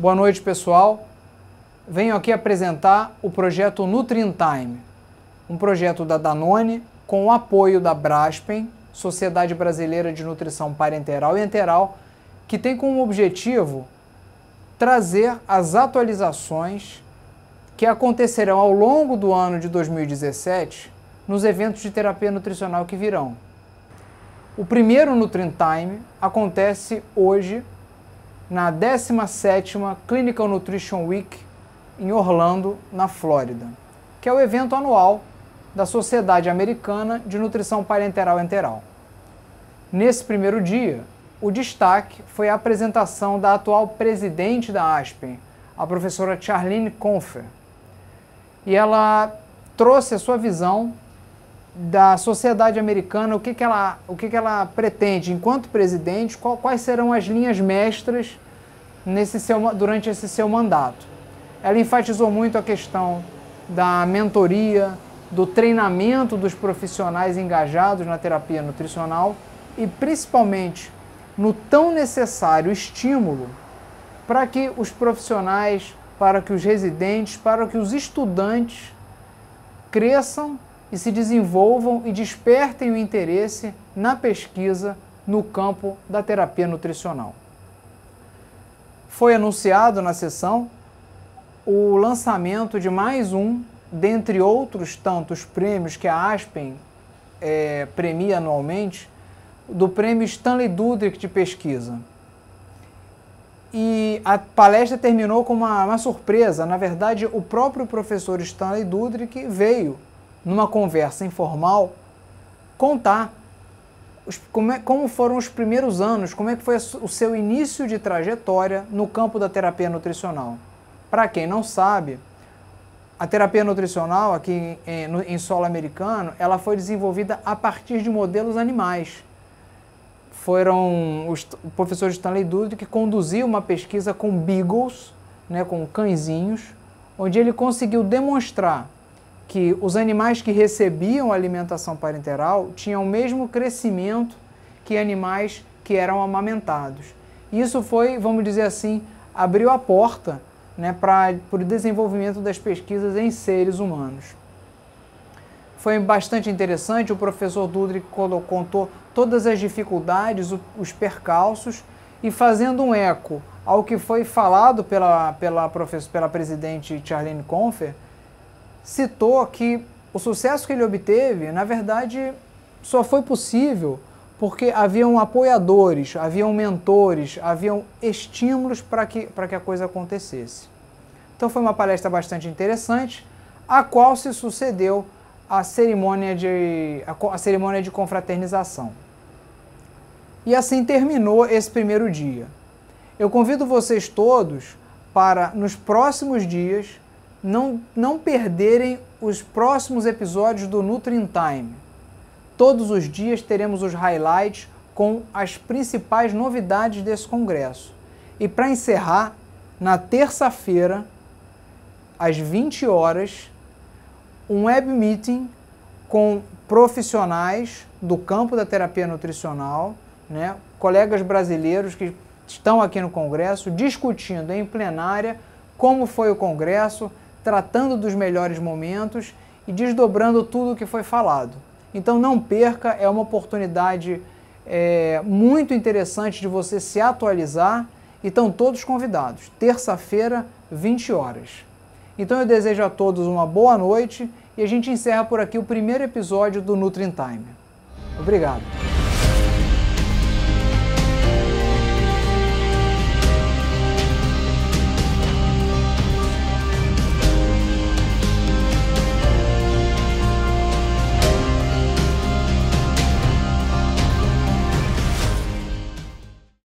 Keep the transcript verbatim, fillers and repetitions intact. Boa noite, pessoal. Venho aqui apresentar o projeto Nutrintime, um projeto da Danone com o apoio da Braspen, Sociedade Brasileira de Nutrição Parenteral e Enteral, que tem como objetivo trazer as atualizações que acontecerão ao longo do ano de dois mil e dezessete nos eventos de terapia nutricional que virão. O primeiro Nutrintime acontece hoje na décima sétima Clinical Nutrition Week em Orlando, na Flórida, que é o evento anual da Sociedade Americana de Nutrição Parenteral e Enteral. Nesse primeiro dia, o destaque foi a apresentação da atual presidente da ASPEN, a professora Charlene Comper, e ela trouxe a sua visão da sociedade americana, o que que ela, o que que ela pretende enquanto presidente, qual, quais serão as linhas mestras nesse seu, durante esse seu mandato. Ela enfatizou muito a questão da mentoria, do treinamento dos profissionais engajados na terapia nutricional e principalmente no tão necessário estímulo para que os profissionais, para que os residentes, para que os estudantes cresçam e se desenvolvam e despertem o interesse na pesquisa no campo da terapia nutricional. Foi anunciado na sessão o lançamento de mais um, dentre outros tantos prêmios que a ASPEN é, premia anualmente, do prêmio Stanley Dudrick de pesquisa. E a palestra terminou com uma, uma surpresa. Na verdade, o próprio professor Stanley Dudrick veio numa conversa informal, contar os, como, é, como foram os primeiros anos, como é que foi o seu início de trajetória no campo da terapia nutricional. Para quem não sabe, a terapia nutricional aqui em, no, em solo americano, ela foi desenvolvida a partir de modelos animais. Foram os, o professor Stanley Dudrick que conduziu uma pesquisa com beagles, né, com cãezinhos, onde ele conseguiu demonstrar que os animais que recebiam alimentação parenteral tinham o mesmo crescimento que animais que eram amamentados. Isso foi, vamos dizer assim, abriu a porta, né, para o desenvolvimento das pesquisas em seres humanos. Foi bastante interessante, o professor Dudrick contou todas as dificuldades, os percalços, e fazendo um eco ao que foi falado pela, pela, professora, pela presidente Charlene Comper, citou que o sucesso que ele obteve, na verdade, só foi possível porque haviam apoiadores, haviam mentores, haviam estímulos para que, para que a coisa acontecesse. Então foi uma palestra bastante interessante, a qual se sucedeu a cerimônia de, a, a cerimônia de confraternização. E assim terminou esse primeiro dia. Eu convido vocês todos para, nos próximos dias, Não, não perderem os próximos episódios do Nutrintime. Todos os dias teremos os highlights com as principais novidades desse congresso. E para encerrar, na terça-feira, às vinte horas, um web meeting com profissionais do campo da terapia nutricional, né, colegas brasileiros que estão aqui no congresso, discutindo em plenária como foi o congresso, tratando dos melhores momentos e desdobrando tudo o que foi falado. Então não perca, é uma oportunidade é, muito interessante de você se atualizar e estão todos convidados, terça-feira, vinte horas. Então eu desejo a todos uma boa noite e a gente encerra por aqui o primeiro episódio do Nutrintime. Obrigado.